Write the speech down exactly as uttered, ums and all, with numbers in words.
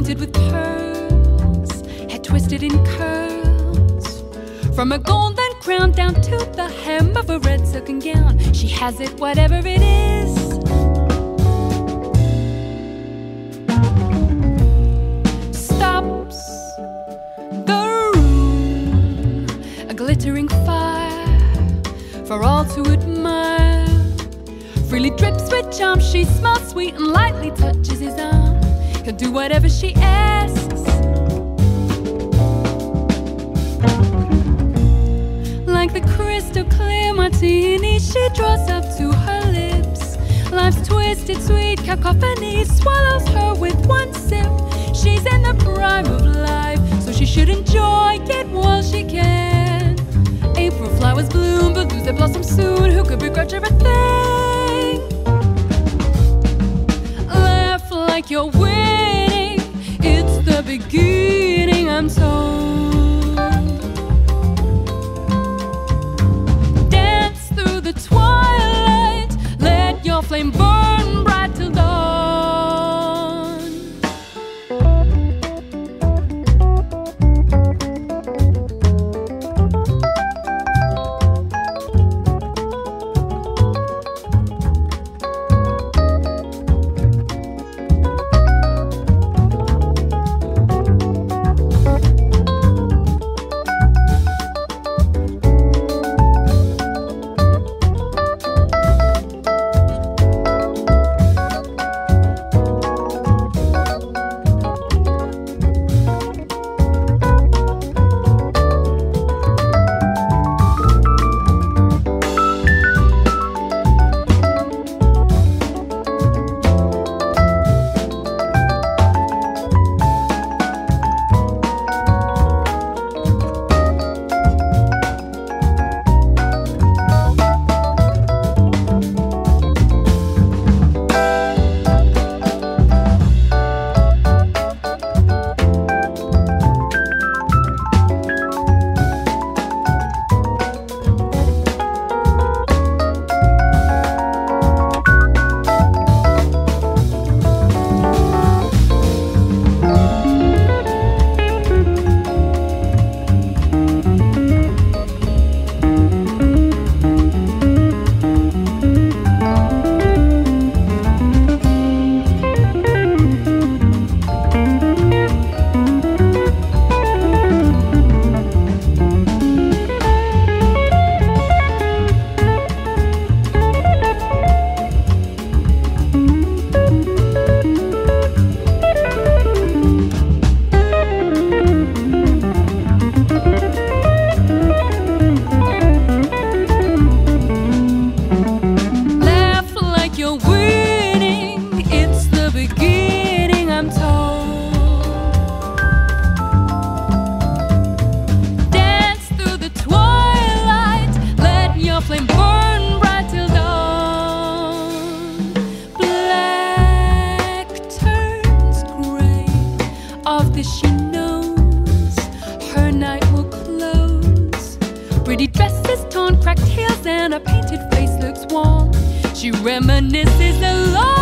blinded with pearls, head twisted in curls, from a golden crown down to the hem of a red silken gown. She has it, whatever it is. Stops the room, a glittering fire for all to admire. Freely drips with charm, she smells sweet and lightly touches his arm. He'll do whatever she asks. Like the crystal clear martini, she draws up to her lips. Life's twisted sweet cacophony swallows her with one sip. She's in the prime of life, so she should enjoy it while she can. April flowers bloom, but lose their blossom soon. Who could begrudge her a thing? Like you're winning, it's the beginning, I'm told. Dance through the twilight, let your flame burn bright till dawn. Painted face looks warm. She reminisces alone.